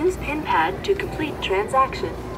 Use PinPad to complete transaction.